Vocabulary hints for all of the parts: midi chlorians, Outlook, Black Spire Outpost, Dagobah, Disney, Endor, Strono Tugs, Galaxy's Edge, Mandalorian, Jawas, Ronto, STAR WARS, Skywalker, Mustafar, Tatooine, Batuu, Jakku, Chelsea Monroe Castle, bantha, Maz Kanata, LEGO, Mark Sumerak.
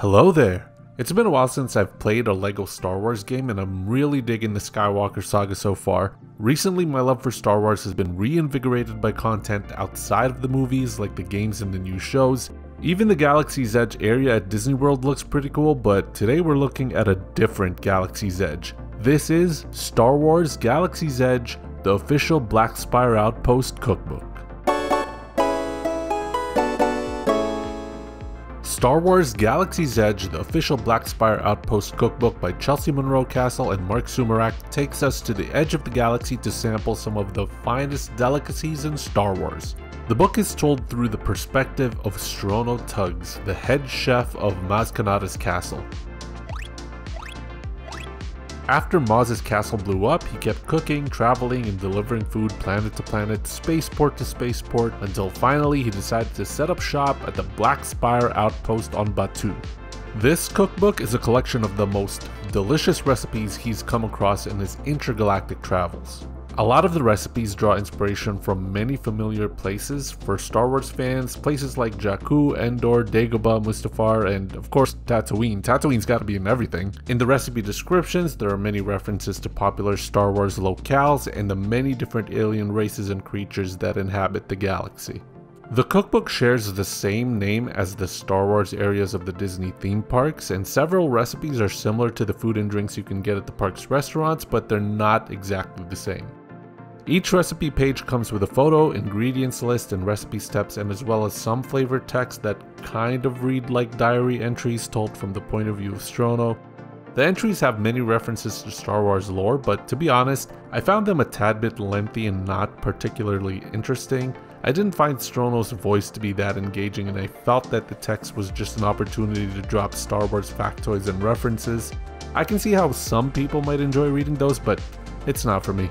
Hello there! It's been a while since I've played a LEGO Star Wars game and I'm really digging the Skywalker saga so far. Recently my love for Star Wars has been reinvigorated by content outside of the movies like the games and the new shows. Even the Galaxy's Edge area at Disney World looks pretty cool, but today we're looking at a different Galaxy's Edge. This is Star Wars Galaxy's Edge, the official Black Spire Outpost cookbook. Star Wars Galaxy's Edge, the official Black Spire Outpost cookbook by Chelsea Monroe Castle and Mark Sumerak, takes us to the edge of the galaxy to sample some of the finest delicacies in Star Wars. The book is told through the perspective of Strono Tugs, the head chef of Maz Kanata's castle. After Maz's castle blew up, he kept cooking, traveling, and delivering food planet to planet, spaceport to spaceport, until finally he decided to set up shop at the Black Spire Outpost on Batuu. This cookbook is a collection of the most delicious recipes he's come across in his intergalactic travels. A lot of the recipes draw inspiration from many familiar places for Star Wars fans, places like Jakku, Endor, Dagobah, Mustafar, and of course Tatooine. Tatooine's gotta be in everything. In the recipe descriptions, there are many references to popular Star Wars locales and the many different alien races and creatures that inhabit the galaxy. The cookbook shares the same name as the Star Wars areas of the Disney theme parks, and several recipes are similar to the food and drinks you can get at the park's restaurants, but they're not exactly the same. Each recipe page comes with a photo, ingredients list, and recipe steps, and as well as some flavor text that kind of read like diary entries told from the point of view of Strono. The entries have many references to Star Wars lore, but to be honest, I found them a tad bit lengthy and not particularly interesting. I didn't find Strono's voice to be that engaging, and I felt that the text was just an opportunity to drop Star Wars factoids and references. I can see how some people might enjoy reading those, but it's not for me.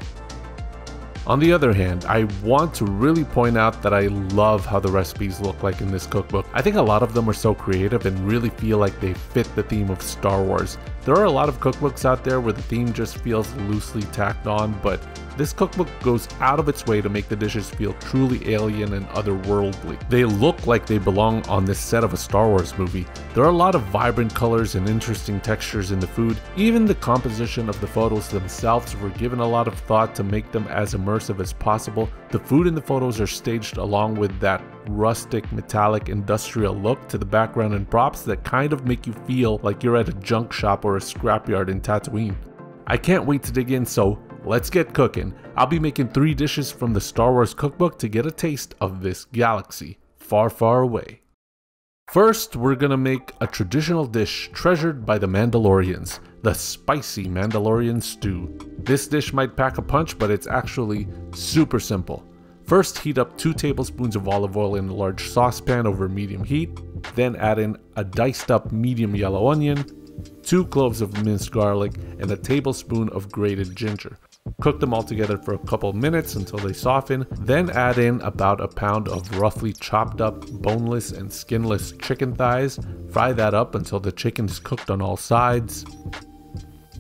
On the other hand, I want to really point out that I love how the recipes look like in this cookbook. I think a lot of them are so creative and really feel like they fit the theme of Star Wars. There are a lot of cookbooks out there where the theme just feels loosely tacked on, but this cookbook goes out of its way to make the dishes feel truly alien and otherworldly. They look like they belong on this set of a Star Wars movie. There are a lot of vibrant colors and interesting textures in the food. Even the composition of the photos themselves were given a lot of thought to make them as immersive as possible. The food in the photos are staged along with that rustic, metallic, industrial look to the background and props that kind of make you feel like you're at a junk shop or a scrapyard in Tatooine. I can't wait to dig in, so let's get cooking. I'll be making 3 dishes from the Star Wars cookbook to get a taste of this galaxy far, far away. First, we're gonna make a traditional dish treasured by the Mandalorians, the spicy Mandalorian stew. This dish might pack a punch, but it's actually super simple. First, heat up 2 tablespoons of olive oil in a large saucepan over medium heat, then add in a diced up medium yellow onion, 2 cloves of minced garlic, and a tablespoon of grated ginger. Cook them all together for a couple minutes until they soften, then add in about a pound of roughly chopped up boneless and skinless chicken thighs. Fry that up until the chicken is cooked on all sides.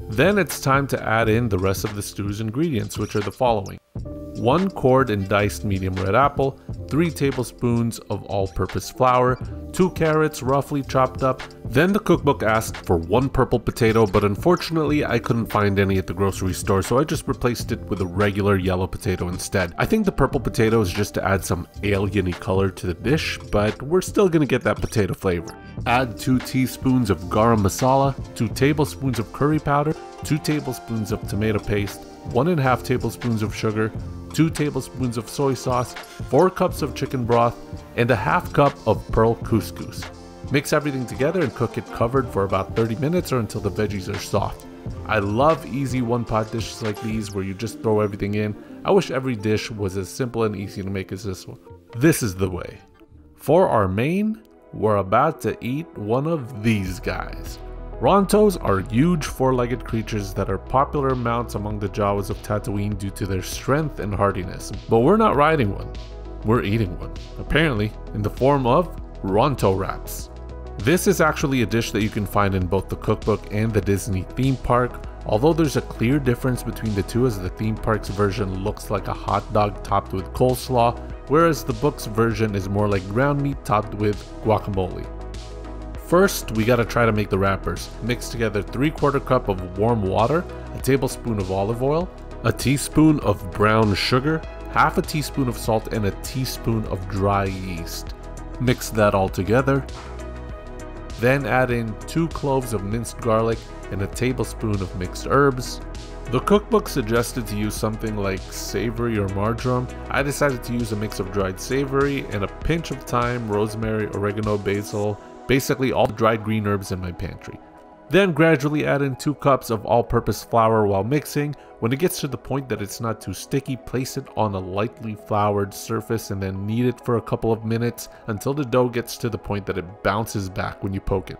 Then it's time to add in the rest of the stew's ingredients, which are the following: 1 cored and diced medium red apple, 3 tablespoons of all-purpose flour, 2 carrots roughly chopped up. Then the cookbook asked for 1 purple potato, but unfortunately I couldn't find any at the grocery store, so I just replaced it with a regular yellow potato instead. I think the purple potato is just to add some alien-y color to the dish, but we're still gonna get that potato flavor. Add 2 teaspoons of garam masala, 2 tablespoons of curry powder, 2 tablespoons of tomato paste, 1.5 tablespoons of sugar, 2 tablespoons of soy sauce, 4 cups of chicken broth, and a half cup of pearl couscous. Mix everything together and cook it covered for about 30 minutes or until the veggies are soft. I love easy one-pot dishes like these where you just throw everything in. I wish every dish was as simple and easy to make as this one. This is the way. For our main, we're about to eat one of these guys. Rontos are huge 4-legged creatures that are popular mounts among the Jawas of Tatooine due to their strength and hardiness, but we're not riding one, we're eating one, apparently in the form of Ronto wraps. This is actually a dish that you can find in both the cookbook and the Disney theme park, although there's a clear difference between the two as the theme park's version looks like a hot dog topped with coleslaw, whereas the book's version is more like ground meat topped with guacamole. First, we gotta try to make the wrappers. Mix together 3/4 cup of warm water, a tablespoon of olive oil, a teaspoon of brown sugar, half a teaspoon of salt, and a teaspoon of dry yeast. Mix that all together. Then add in 2 cloves of minced garlic and a tablespoon of mixed herbs. The cookbook suggested to use something like savory or marjoram. I decided to use a mix of dried savory and a pinch of thyme, rosemary, oregano, basil, basically all the dried green herbs in my pantry. Then gradually add in 2 cups of all-purpose flour while mixing. When it gets to the point that it's not too sticky, place it on a lightly floured surface and then knead it for a couple of minutes until the dough gets to the point that it bounces back when you poke it.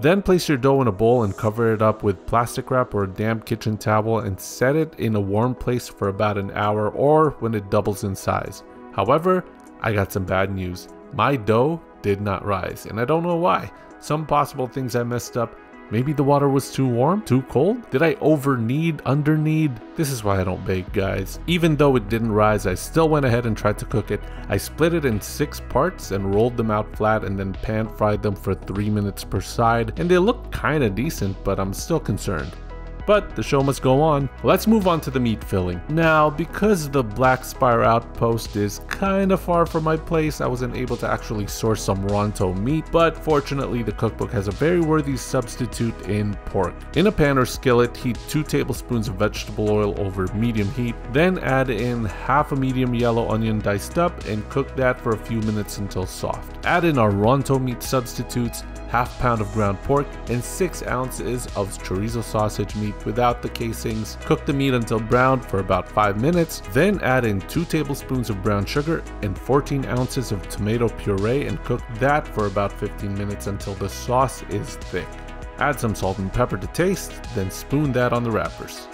Then place your dough in a bowl and cover it up with plastic wrap or a damp kitchen towel and set it in a warm place for about an hour or when it doubles in size. However, I got some bad news. My dough did not rise, and I don't know why. Some possible things I messed up. Maybe the water was too warm, too cold? Did I over knead, under knead? This is why I don't bake, guys. Even though it didn't rise, I still went ahead and tried to cook it. I split it in 6 parts and rolled them out flat and then pan fried them for 3 minutes per side, and they looked kinda decent, but I'm still concerned. But the show must go on. Let's move on to the meat filling. Now, because the Black Spire Outpost is kinda far from my place, I wasn't able to actually source some Ronto meat, but fortunately the cookbook has a very worthy substitute in pork. In a pan or skillet, heat 2 tablespoons of vegetable oil over medium heat, then add in half a medium yellow onion diced up and cook that for a few minutes until soft. Add in our Ronto meat substitutes, ½ pound of ground pork, and 6 ounces of chorizo sausage meat without the casings. Cook the meat until brown for about 5 minutes, then add in 2 tablespoons of brown sugar and 14 ounces of tomato puree and cook that for about 15 minutes until the sauce is thick. Add some salt and pepper to taste, then spoon that on the wrappers.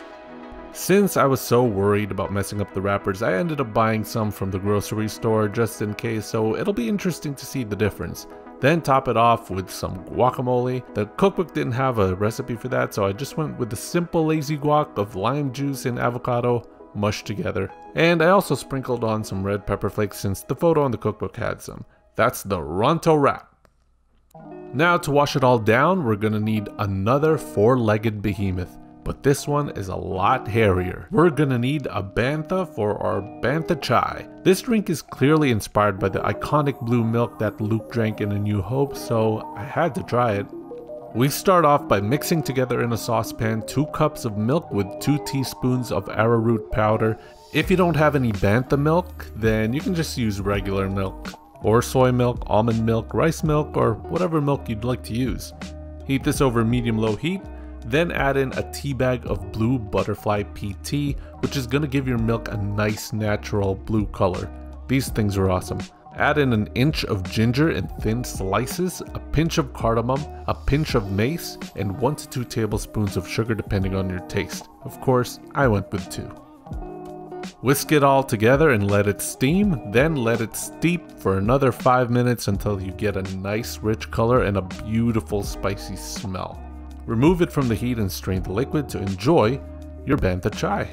Since I was so worried about messing up the wrappers, I ended up buying some from the grocery store just in case, so it'll be interesting to see the difference. Then top it off with some guacamole. The cookbook didn't have a recipe for that, so I just went with the simple lazy guac of lime juice and avocado mushed together. And I also sprinkled on some red pepper flakes since the photo on the cookbook had some. That's the Ronto wrap. Now to wash it all down, we're gonna need another 4-legged behemoth, but this one is a lot hairier. We're gonna need a bantha for our bantha chai. This drink is clearly inspired by the iconic blue milk that Luke drank in A New Hope, so I had to try it. We start off by mixing together in a saucepan 2 cups of milk with 2 teaspoons of arrowroot powder. If you don't have any bantha milk, then you can just use regular milk, or soy milk, almond milk, rice milk, or whatever milk you'd like to use. Heat this over medium-low heat. Then add in a tea bag of blue butterfly pea tea, which is gonna give your milk a nice natural blue color. These things are awesome. Add in an inch of ginger in thin slices, a pinch of cardamom, a pinch of mace, and 1 to 2 tablespoons of sugar depending on your taste. Of course, I went with 2. Whisk it all together and let it steam, then let it steep for another 5 minutes until you get a nice rich color and a beautiful spicy smell. Remove it from the heat and strain the liquid to enjoy your bantha chai.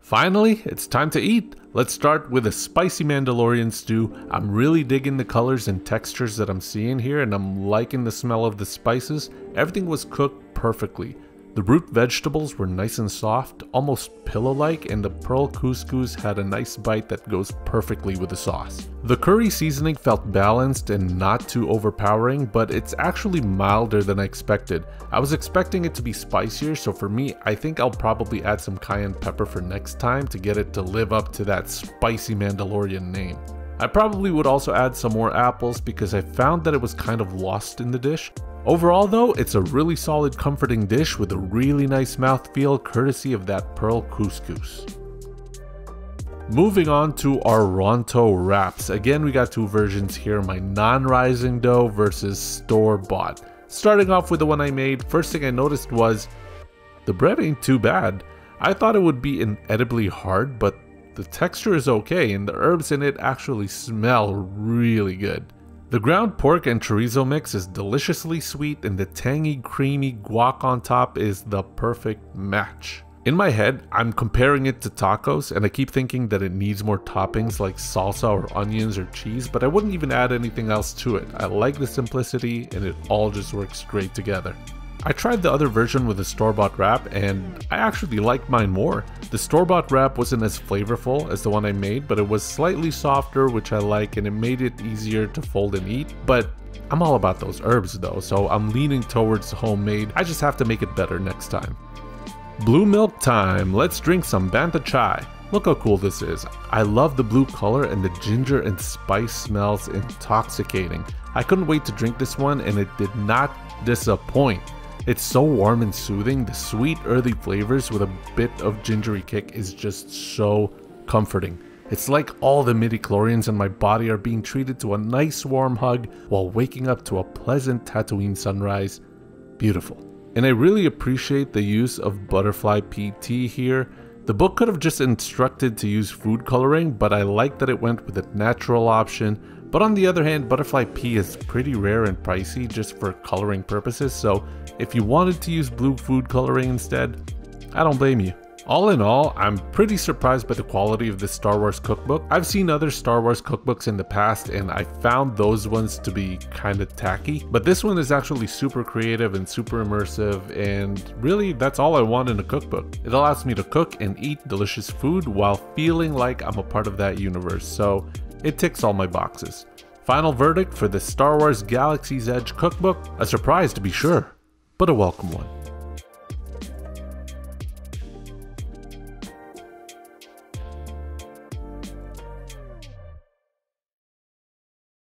Finally, it's time to eat. Let's start with a spicy Mandalorian stew. I'm really digging the colors and textures that I'm seeing here, and I'm liking the smell of the spices. Everything was cooked perfectly. The root vegetables were nice and soft, almost pillow-like, and the pearl couscous had a nice bite that goes perfectly with the sauce. The curry seasoning felt balanced and not too overpowering, but it's actually milder than I expected. I was expecting it to be spicier, so for me, I think I'll probably add some cayenne pepper for next time to get it to live up to that spicy Mandalorian name. I probably would also add some more apples because I found that it was kind of lost in the dish. Overall though, it's a really solid comforting dish with a really nice mouthfeel courtesy of that pearl couscous. Moving on to our Ronto wraps. Again, we got 2 versions here, my non-rising dough versus store-bought. Starting off with the one I made, first thing I noticed was the bread ain't too bad. I thought it would be inedibly hard, but the texture is okay and the herbs in it actually smell really good. The ground pork and chorizo mix is deliciously sweet and the tangy creamy guac on top is the perfect match. In my head, I'm comparing it to tacos, and I keep thinking that it needs more toppings like salsa or onions or cheese, but I wouldn't even add anything else to it. I like the simplicity, and it all just works great together. I tried the other version with a store-bought wrap, and I actually liked mine more. The store-bought wrap wasn't as flavorful as the one I made, but it was slightly softer, which I like, and it made it easier to fold and eat. But I'm all about those herbs though, so I'm leaning towards homemade. I just have to make it better next time. Blue milk time! Let's drink some bantha chai. Look how cool this is. I love the blue color, and the ginger and spice smells intoxicating. I couldn't wait to drink this one, and it did not disappoint. It's so warm and soothing. The sweet earthy flavors with a bit of gingery kick is just so comforting. It's like all the midi chlorians in my body are being treated to a nice warm hug while waking up to a pleasant Tatooine sunrise. Beautiful. And I really appreciate the use of butterfly PT here. The book could have just instructed to use food coloring, but I like that it went with a natural option. But on the other hand, butterfly pea is pretty rare and pricey just for coloring purposes, so if you wanted to use blue food coloring instead, I don't blame you. All in all, I'm pretty surprised by the quality of this Star Wars cookbook. I've seen other Star Wars cookbooks in the past, and I found those ones to be kind of tacky. But this one is actually super creative and super immersive, and really that's all I want in a cookbook. It allows me to cook and eat delicious food while feeling like I'm a part of that universe, so it ticks all my boxes. Final verdict for the Star Wars Galaxy's Edge cookbook, a surprise to be sure, but a welcome one.